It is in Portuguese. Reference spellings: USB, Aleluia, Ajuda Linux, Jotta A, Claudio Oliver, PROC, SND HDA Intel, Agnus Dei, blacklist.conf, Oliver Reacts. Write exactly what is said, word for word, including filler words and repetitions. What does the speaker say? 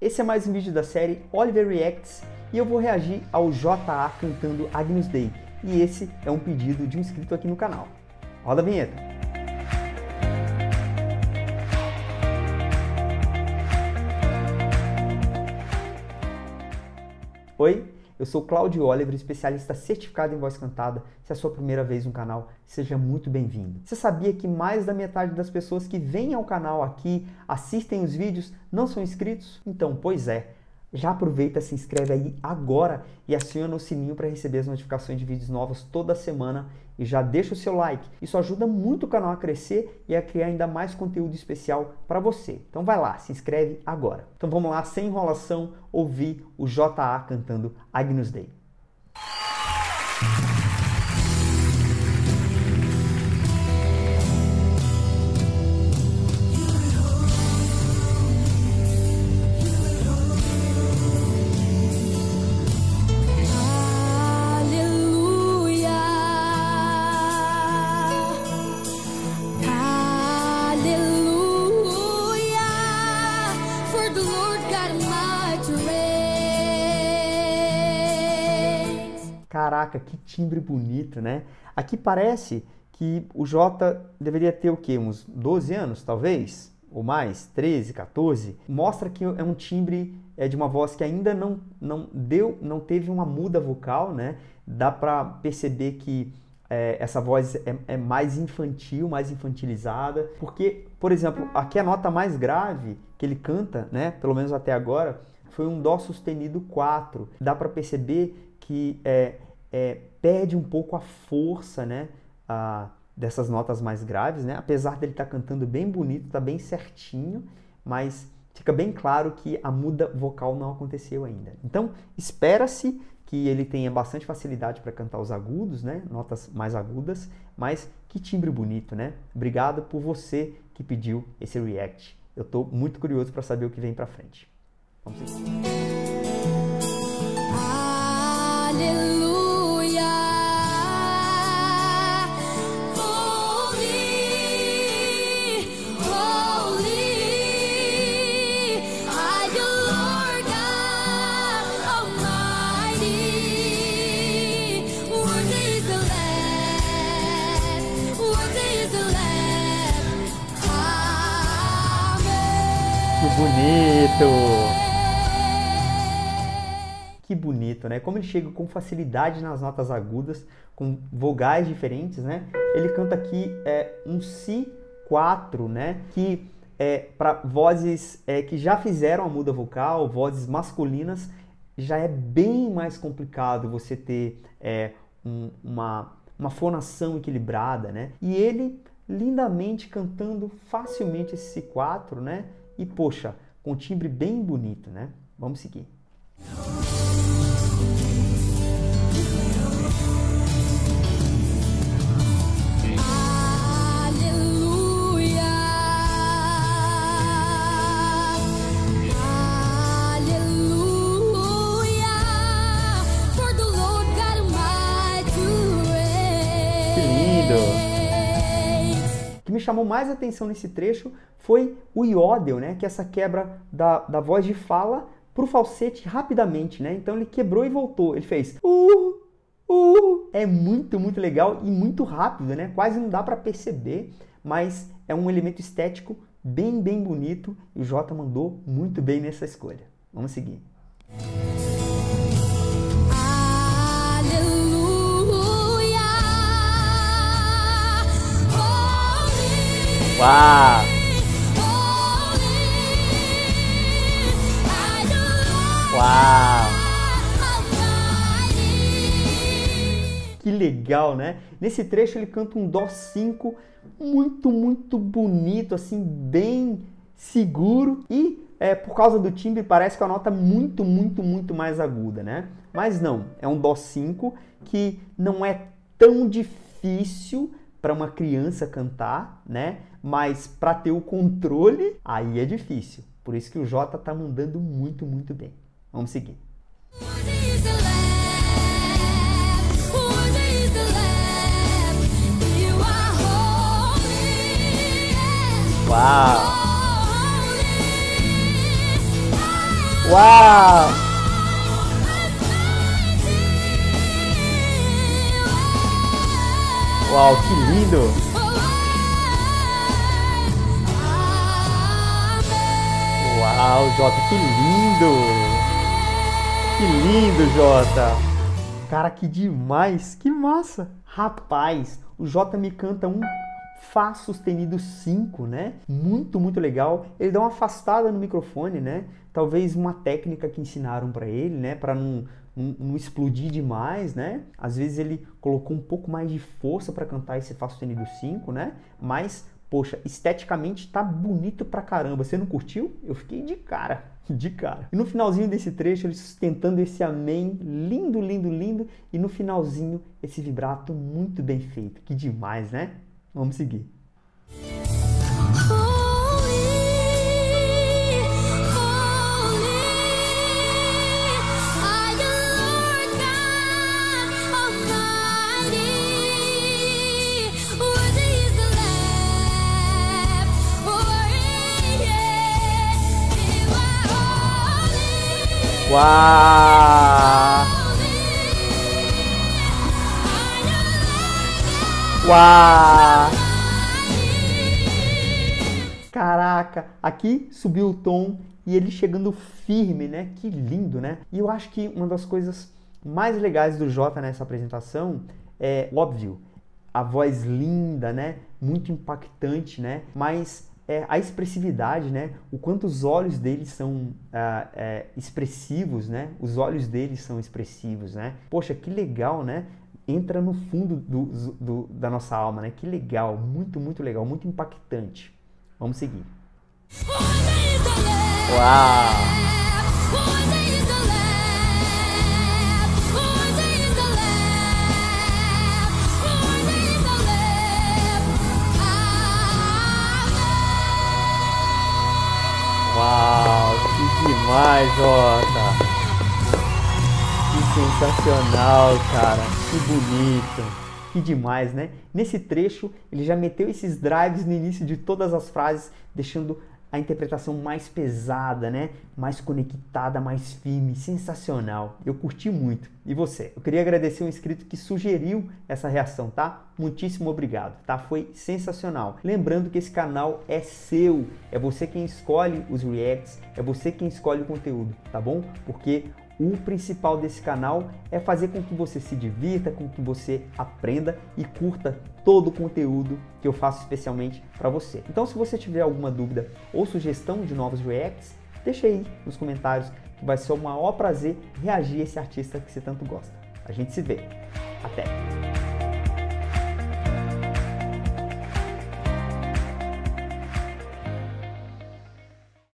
Esse é mais um vídeo da série Oliver Reacts e eu vou reagir ao Jotta A cantando Agnus Dei. E esse é um pedido de um inscrito aqui no canal. Roda a vinheta! Oi, eu sou Claudio Oliver, especialista certificado em voz cantada. Se é a sua primeira vez no canal, seja muito bem-vindo. Você sabia que mais da metade das pessoas que vêm ao canal aqui, assistem os vídeos, não são inscritos? Então, pois é. Já aproveita, se inscreve aí agora e aciona o sininho para receber as notificações de vídeos novos toda semana e já deixa o seu like. Isso ajuda muito o canal a crescer e a criar ainda mais conteúdo especial para você. Então vai lá, se inscreve agora. Então vamos lá, sem enrolação, ouvir o Jotta A cantando Agnus Dei. Caraca, que timbre bonito, né? Aqui parece que o Jotta deveria ter o quê? Uns doze anos, talvez? Ou mais? treze, quatorze? Mostra que é um timbre é, de uma voz que ainda não, não, deu, não teve uma muda vocal, né? Dá pra perceber que é, essa voz é, é mais infantil, mais infantilizada. Porque, por exemplo, aqui a nota mais grave que ele canta, né? Pelo menos até agora, foi um Dó sustenido quatro. Dá pra perceber que é, é, perde um pouco a força, né, a, dessas notas mais graves, né? Apesar dele estar tá cantando bem bonito, tá bem certinho, mas fica bem claro que a muda vocal não aconteceu ainda. Então, espera-se que ele tenha bastante facilidade para cantar os agudos, né, notas mais agudas, mas que timbre bonito, né? Obrigado por você que pediu esse react. Eu tô muito curioso para saber o que vem para frente. Vamos seguir. Aleluia, holy, holy, are you Lord God Almighty, worthy is the Lamb, worthy is the Lamb, amém. Que bonito! Que bonito, né? Como ele chega com facilidade nas notas agudas, com vogais diferentes, né? Ele canta aqui é, um Si quatro, né? Que é, para vozes é, que já fizeram a muda vocal, vozes masculinas, já é bem mais complicado você ter é, um, uma, uma fonação equilibrada, né? E ele lindamente cantando facilmente esse Si quatro, né? E poxa, com um timbre bem bonito, né? Vamos seguir. Me chamou mais atenção nesse trecho foi o iodel, né? Que é essa quebra da, da voz de fala pro falsete rapidamente, né? Então ele quebrou e voltou. Ele fez uh, uh. É muito, muito legal e muito rápido, né? Quase não dá para perceber, mas é um elemento estético bem, bem bonito. E o Jotta mandou muito bem nessa escolha. Vamos seguir. Uau! Uau! Que legal, né? Nesse trecho ele canta um Dó cinco muito, muito bonito, assim, bem seguro. E é, por causa do timbre parece que é uma nota muito, muito, muito mais aguda, né? Mas não, é um Dó cinco que não é tão difícil para uma criança cantar, né? Mas para ter o controle, aí é difícil. Por isso que o Jotta tá mandando muito, muito bem. Vamos seguir. Uau! Uau! Uau, que lindo! Uau, Jotta, que lindo! Que lindo, Jotta! Cara, que demais! Que massa! Rapaz, o Jotta me canta um Fá sustenido cinco, né? Muito, muito legal. Ele dá uma afastada no microfone, né? Talvez uma técnica que ensinaram para ele, né? Para não, não, não explodir demais, né? Às vezes ele colocou um pouco mais de força para cantar esse Fá sustenido cinco, né? Mas, poxa, esteticamente tá bonito pra caramba. Você não curtiu? Eu fiquei de cara, de cara. E no finalzinho desse trecho, ele sustentando esse amém, lindo, lindo, lindo. E no finalzinho, esse vibrato muito bem feito. Que demais, né? Vamos seguir. Uau! Uau! Caraca, aqui subiu o tom e ele chegando firme, né? Que lindo, né? E eu acho que uma das coisas mais legais do Jotta nessa apresentação é, óbvio, a voz linda, né? Muito impactante, né? Mas é, a expressividade, né? O quanto os olhos dele são ah, é, expressivos, né? Os olhos dele são expressivos, né? Poxa, que legal, né? Entra no fundo do, do, da nossa alma, né? Que legal, muito, muito legal, muito impactante. Vamos seguir. Uau! Uau! Que demais, Jotta! Sensacional, cara, que bonito, que demais, né? Nesse trecho ele já meteu esses drives no início de todas as frases, deixando a interpretação mais pesada, né? Mais conectada, mais firme, sensacional. Eu curti muito. E você? Eu queria agradecer um inscrito que sugeriu essa reação, tá? Muitíssimo obrigado, tá? Foi sensacional. Lembrando que esse canal é seu, é você quem escolhe os reacts, é você quem escolhe o conteúdo, tá bom? Porque o principal desse canal é fazer com que você se divirta, com que você aprenda e curta todo o conteúdo que eu faço especialmente para você. Então, se você tiver alguma dúvida ou sugestão de novos reacts, deixa aí nos comentários que vai ser o maior prazer reagir a esse artista que você tanto gosta. A gente se vê. Até!